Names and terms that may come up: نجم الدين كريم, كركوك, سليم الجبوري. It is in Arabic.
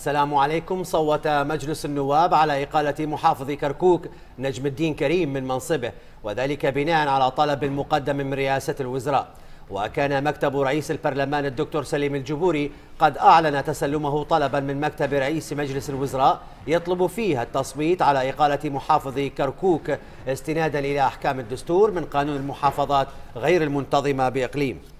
السلام عليكم. صوت مجلس النواب على إقالة محافظ كركوك نجم الدين كريم من منصبه، وذلك بناء على طلب مقدم من رئاسة الوزراء. وكان مكتب رئيس البرلمان الدكتور سليم الجبوري قد أعلن تسلمه طلبا من مكتب رئيس مجلس الوزراء يطلب فيه التصويت على إقالة محافظ كركوك استنادا إلى أحكام الدستور من قانون المحافظات غير المنتظمة بإقليم.